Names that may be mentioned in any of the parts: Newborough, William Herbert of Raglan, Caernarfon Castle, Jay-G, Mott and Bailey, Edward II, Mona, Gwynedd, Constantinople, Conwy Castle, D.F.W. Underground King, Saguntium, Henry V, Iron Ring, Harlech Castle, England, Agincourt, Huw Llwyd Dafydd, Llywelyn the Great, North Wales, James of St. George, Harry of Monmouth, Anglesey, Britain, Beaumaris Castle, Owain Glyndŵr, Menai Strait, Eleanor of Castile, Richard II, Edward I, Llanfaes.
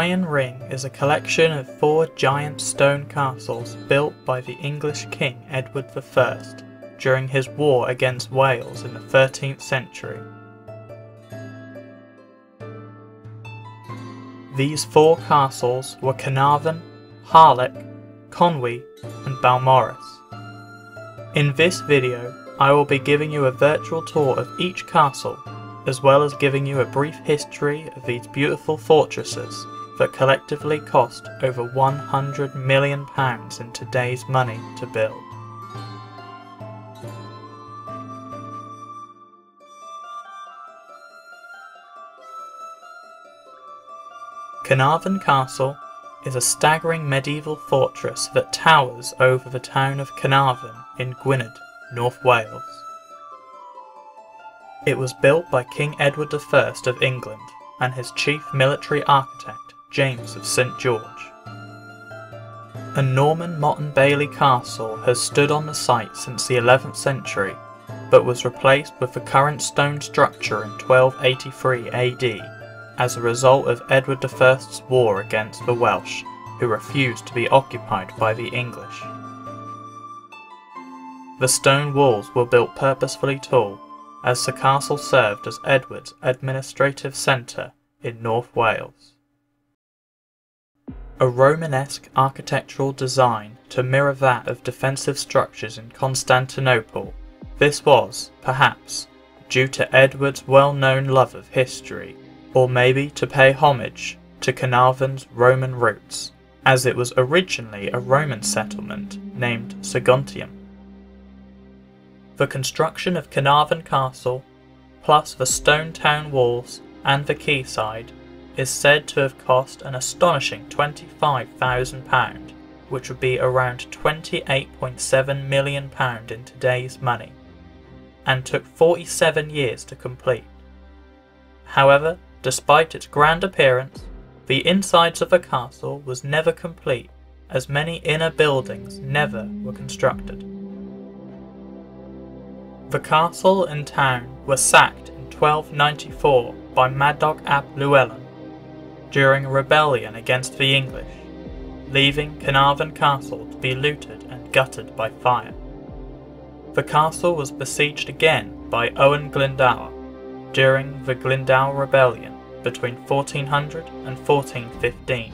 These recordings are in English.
Iron Ring is a collection of 4 giant stone castles built by the English King Edward I during his war against Wales in the 13th century. These 4 castles were Caernarfon, Harlech, Conwy and Beaumaris. In this video I will be giving you a virtual tour of each castle, as well as giving you a brief history of these beautiful fortresses that collectively cost over £100 million in today's money to build. Caernarfon Castle is a staggering medieval fortress that towers over the town of Caernarfon in Gwynedd, North Wales. It was built by King Edward I of England and his chief military architect, James of St. George. A Norman Mott and Bailey castle has stood on the site since the 11th century, but was replaced with the current stone structure in 1283 AD as a result of Edward I's war against the Welsh, who refused to be occupied by the English. The stone walls were built purposefully tall, as the castle served as Edward's administrative centre in North Wales. A Romanesque architectural design to mirror that of defensive structures in Constantinople, this was, perhaps, due to Edward's well-known love of history, or maybe to pay homage to Caernarfon's Roman roots, as it was originally a Roman settlement named Saguntium. The construction of Caernarfon Castle, plus the stone town walls and the quayside, is said to have cost an astonishing £25,000, which would be around £28.7 million in today's money, and took 47 years to complete. However, despite its grand appearance, the insides of the castle was never complete, as many inner buildings never were constructed. The castle and town were sacked in 1294 by Madog ap Llywelyn during a rebellion against the English, leaving Caernarfon Castle to be looted and gutted by fire. The castle was besieged again by Owain Glyndŵr during the Glyndŵr Rebellion between 1400 and 1415.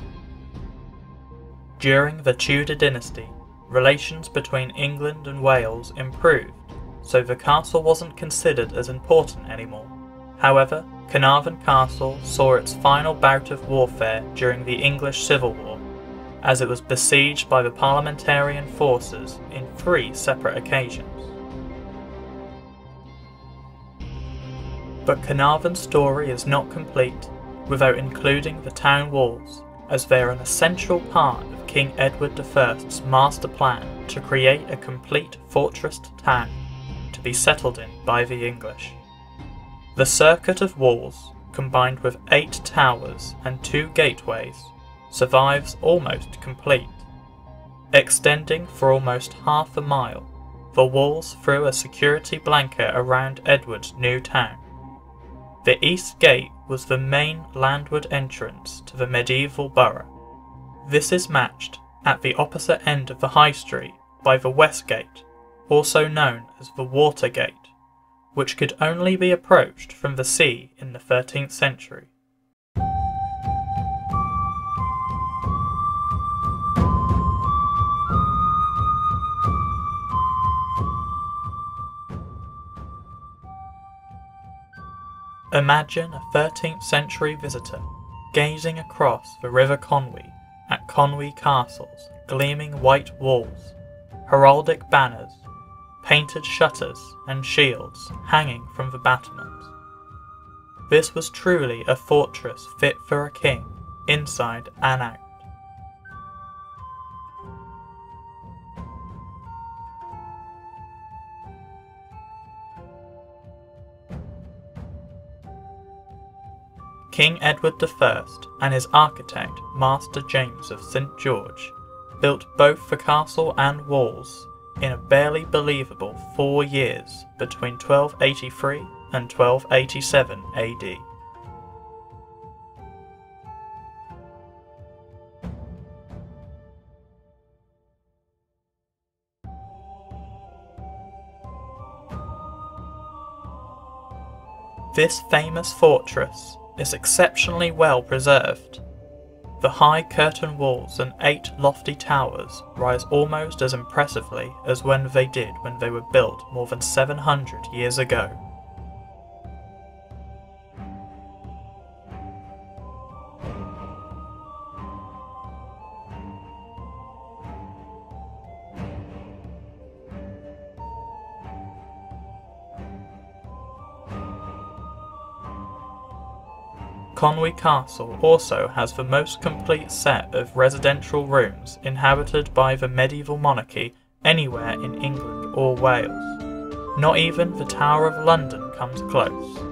During the Tudor dynasty, relations between England and Wales improved, so the castle wasn't considered as important anymore. However, Caernarfon Castle saw its final bout of warfare during the English Civil War, as it was besieged by the Parliamentarian forces in 3 separate occasions. But Caernarfon's story is not complete without including the town walls, as they are an essential part of King Edward I's master plan to create a complete fortressed town to be settled in by the English. The circuit of walls, combined with 8 towers and 2 gateways, survives almost complete. Extending for almost half a mile, the walls threw a security blanket around Edward's new town. The east gate was the main landward entrance to the medieval borough. This is matched at the opposite end of the High Street by the west gate, also known as the Water Gate, which could only be approached from the sea in the 13th century. Imagine a 13th century visitor gazing across the River Conwy at Conwy Castle's gleaming white walls, heraldic banners, painted shutters and shields hanging from the battlements. This was truly a fortress fit for a king, inside and out. King Edward I and his architect, Master James of St. George, built both the castle and walls in a barely believable 4 years between 1283 and 1287 AD. This famous fortress is exceptionally well preserved. The high curtain walls and 8 lofty towers rise almost as impressively as when they were built more than 700 years ago. Conwy Castle also has the most complete set of residential rooms inhabited by the medieval monarchy anywhere in England or Wales. Not even the Tower of London comes close.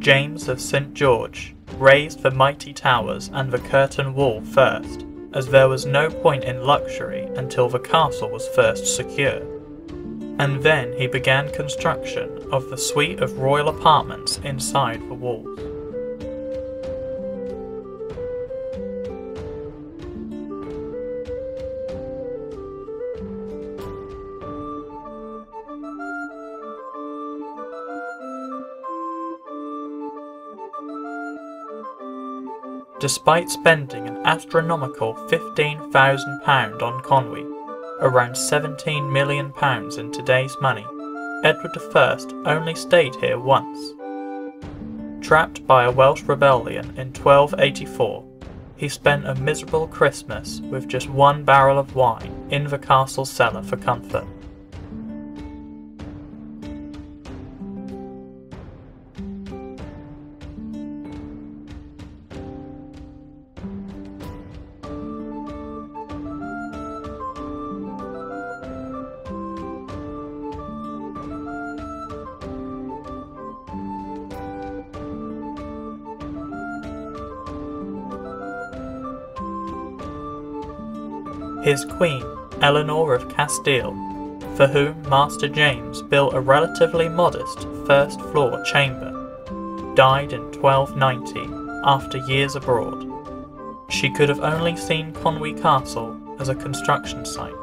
James of St. George raised the mighty towers and the curtain wall first, as there was no point in luxury until the castle was first secure. And then he began construction of the suite of royal apartments inside the walls. Despite spending an astronomical £15,000 on Conwy, around £17 million in today's money, Edward I only stayed here once. Trapped by a Welsh rebellion in 1284, he spent a miserable Christmas with just one barrel of wine in the castle cellar for comfort. His queen, Eleanor of Castile, for whom Master James built a relatively modest first-floor chamber, died in 1290 after years abroad. She could have only seen Conwy Castle as a construction site.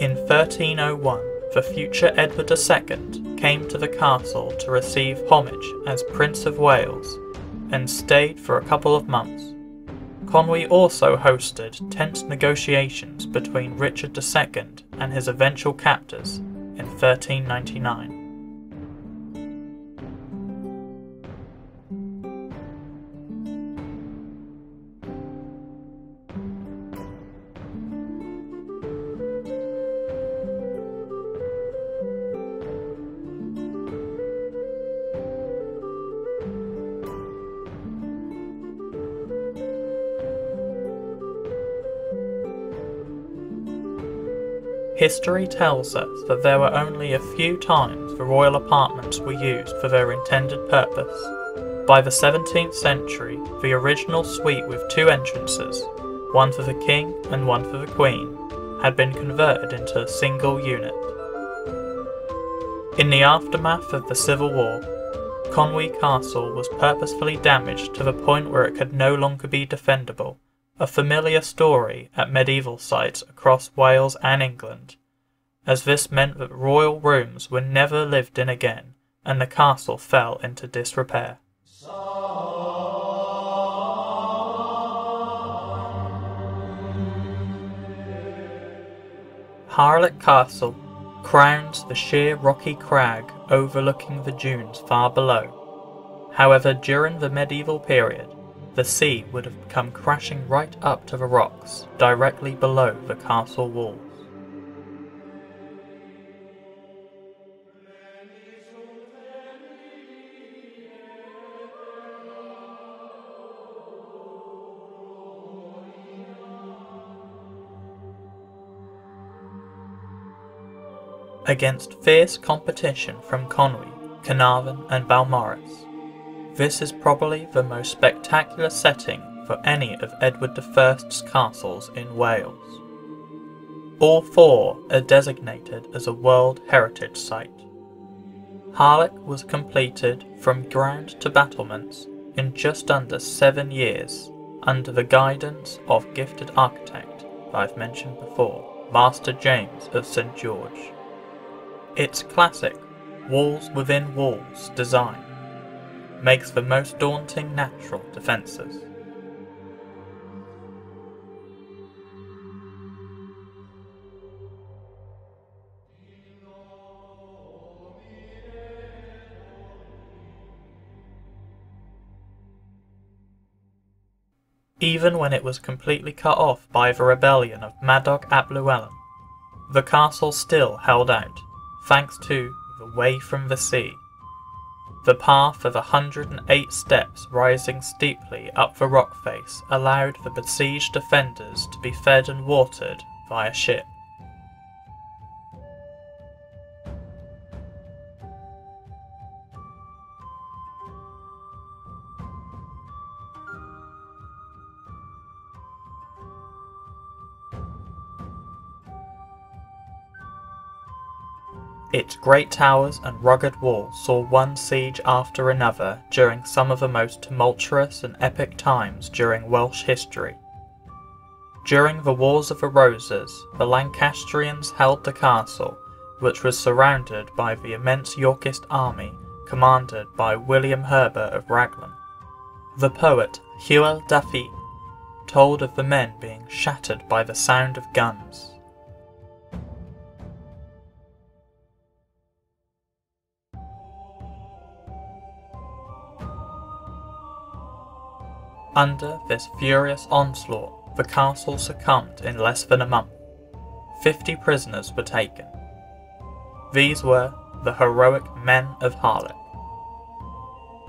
In 1301, the future Edward II came to the castle to receive homage as Prince of Wales, and stayed for a couple of months. Conwy also hosted tense negotiations between Richard II and his eventual captors in 1399. History tells us that there were only a few times the royal apartments were used for their intended purpose. By the 17th century, the original suite with 2 entrances, one for the king and one for the queen, had been converted into a single unit. In the aftermath of the Civil War, Conwy Castle was purposefully damaged to the point where it could no longer be defendable. A familiar story at medieval sites across Wales and England, as this meant that royal rooms were never lived in again, and the castle fell into disrepair. Harlech Castle crowns the sheer rocky crag overlooking the dunes far below. However, during the medieval period, the sea would have come crashing right up to the rocks, directly below the castle walls. against fierce competition from Conwy, Caernarfon and Beaumaris. This is probably the most spectacular setting for any of Edward I's castles in Wales. All four are designated as a World Heritage Site. Harlech was completed from ground to battlements in just under 7 years under the guidance of gifted architect I've mentioned before, Master James of St. George. Its classic walls within walls design makes the most daunting natural defences. Even when it was completely cut off by the rebellion of Madog ap Llywelyn, the castle still held out, thanks to the way from the sea. The path of 108 steps rising steeply up the rock face allowed the besieged defenders to be fed and watered via ship. Its great towers and rugged walls saw one siege after another during some of the most tumultuous and epic times during Welsh history. During the Wars of the Roses, the Lancastrians held the castle, which was surrounded by the immense Yorkist army commanded by William Herbert of Raglan. The poet Huw Llwyd Dafydd told of the men being shattered by the sound of guns. Under this furious onslaught, the castle succumbed in less than a month. 50 prisoners were taken. These were the heroic men of Harlech,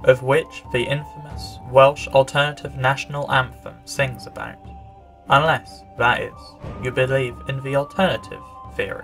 of which the infamous Welsh alternative national anthem sings about, unless, that is, you believe in the alternative theory.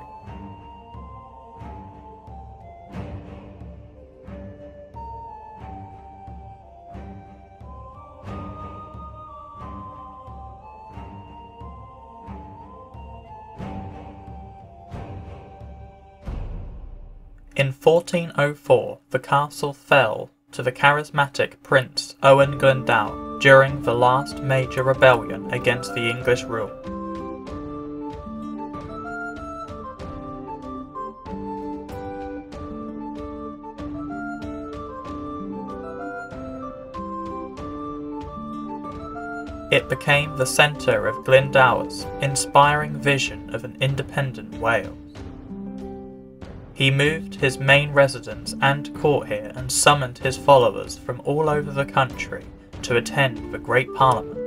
In 1404, the castle fell to the charismatic Prince Owain Glyndŵr during the last major rebellion against the English rule. It became the centre of Glyndŵr's inspiring vision of an independent Wales. He moved his main residence and court here and summoned his followers from all over the country to attend the Great Parliament.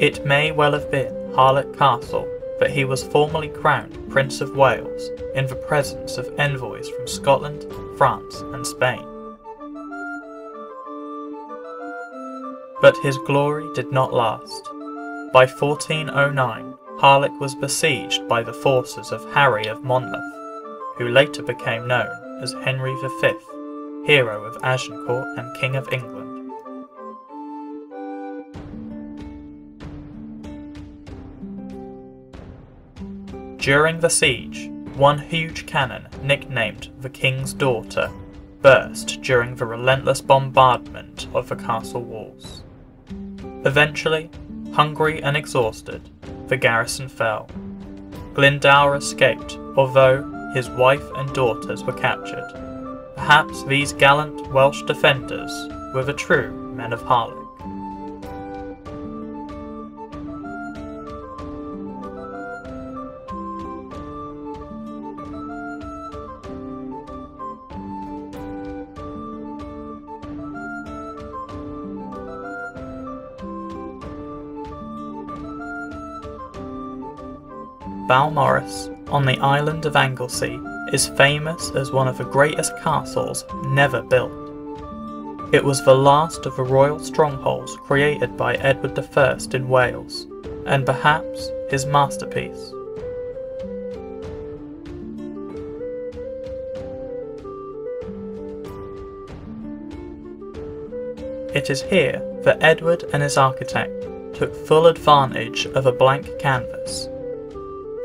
It may well have been Harlech Castle, but he was formally crowned Prince of Wales in the presence of envoys from Scotland, France and Spain. But his glory did not last. By 1409, Harlech was besieged by the forces of Harry of Monmouth, who later became known as Henry V, hero of Agincourt and King of England. During the siege, one huge cannon, nicknamed the King's Daughter, burst during the relentless bombardment of the castle walls. Eventually, hungry and exhausted, the garrison fell. Glyndŵr escaped, although his wife and daughters were captured. Perhaps these gallant Welsh defenders were the true men of Harlech. Beaumaris, on the island of Anglesey, is famous as one of the greatest castles never built. It was the last of the royal strongholds created by Edward I in Wales, and perhaps his masterpiece. It is here that Edward and his architect took full advantage of a blank canvas.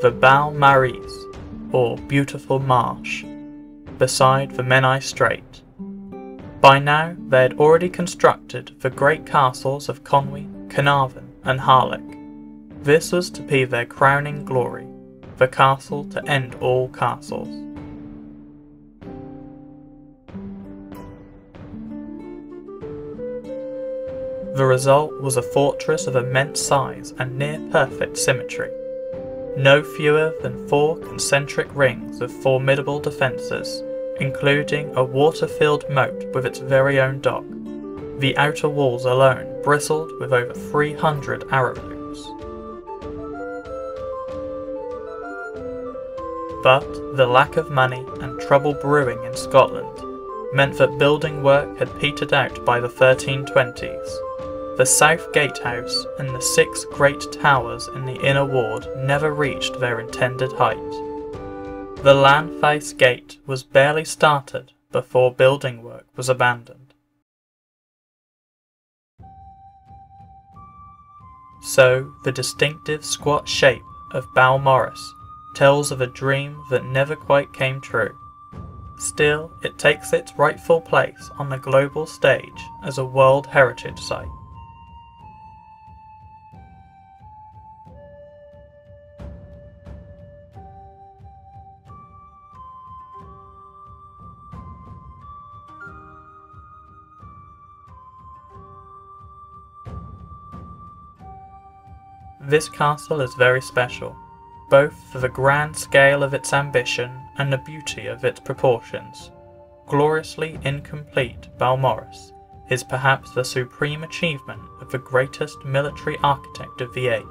The Beaumaris, or Beautiful Marsh, beside the Menai Strait. By now they had already constructed the great castles of Conwy, Caernarfon and Harlech. This was to be their crowning glory, the castle to end all castles. The result was a fortress of immense size and near perfect symmetry. No fewer than 4 concentric rings of formidable defences, including a water-filled moat with its very own dock. The outer walls alone bristled with over 300 arrow loops. But the lack of money and trouble brewing in Scotland meant that building work had petered out by the 1320s. The south gatehouse and the 6 great towers in the inner ward never reached their intended height. The Llanfaes gate was barely started before building work was abandoned. So, the distinctive squat shape of Beaumaris tells of a dream that never quite came true. Still, it takes its rightful place on the global stage as a World Heritage Site. This castle is very special, both for the grand scale of its ambition and the beauty of its proportions. Gloriously incomplete, Beaumaris is perhaps the supreme achievement of the greatest military architect of the age.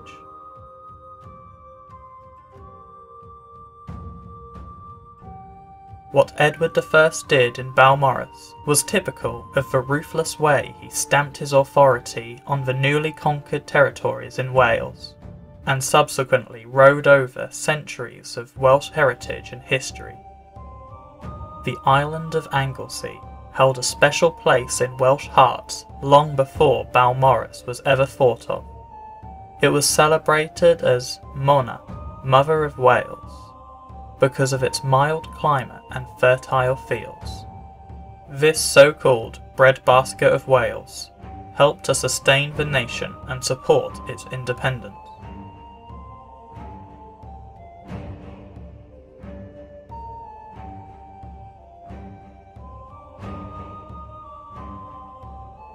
What Edward I did in Beaumaris was typical of the ruthless way he stamped his authority on the newly conquered territories in Wales, and subsequently rode over centuries of Welsh heritage and history. The island of Anglesey held a special place in Welsh hearts long before Beaumaris was ever thought of. It was celebrated as Mona, Mother of Wales, because of its mild climate and fertile fields. This so-called breadbasket of Wales helped to sustain the nation and support its independence.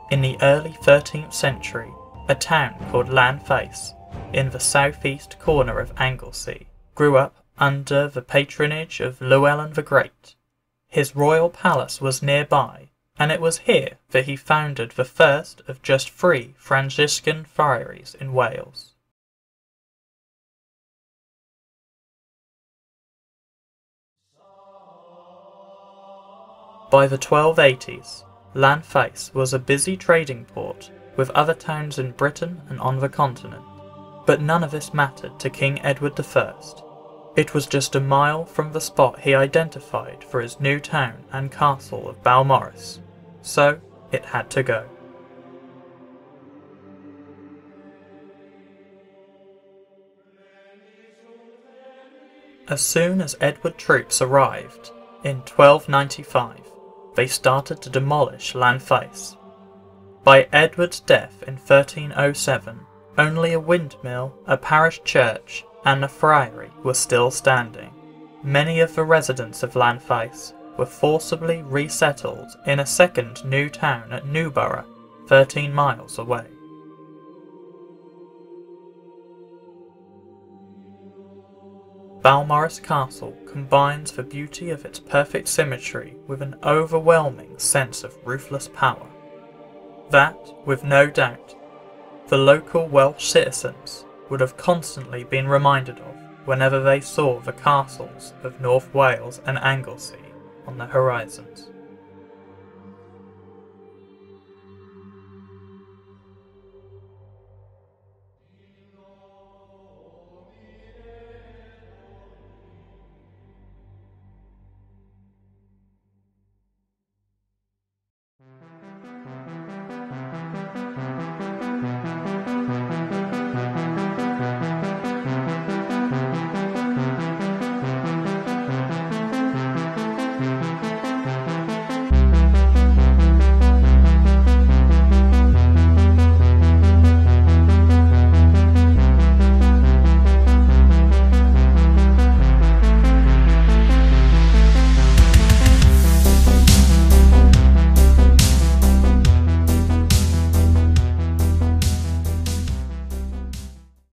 In the early 13th century, a town called Llanfaes, in the southeast corner of Anglesey, grew up under the patronage of Llywelyn the Great. His royal palace was nearby, and it was here that he founded the first of just 3 Franciscan friaries in Wales. By the 1280s, Llanfaes was a busy trading port with other towns in Britain and on the continent, but none of this mattered to King Edward I. It was just a mile from the spot he identified for his new town and castle of Beaumaris, so it had to go. As soon as Edward's troops arrived, in 1295, they started to demolish Llanfaes. By Edward's death in 1307, only a windmill, a parish church, and the friary were still standing. Many of the residents of Llanfaes were forcibly resettled in a second new town at Newborough, 13 miles away. Beaumaris Castle combines the beauty of its perfect symmetry with an overwhelming sense of ruthless power. That, with no doubt, the local Welsh citizens would have constantly been reminded of whenever they saw the castles of North Wales and Anglesey on the horizons.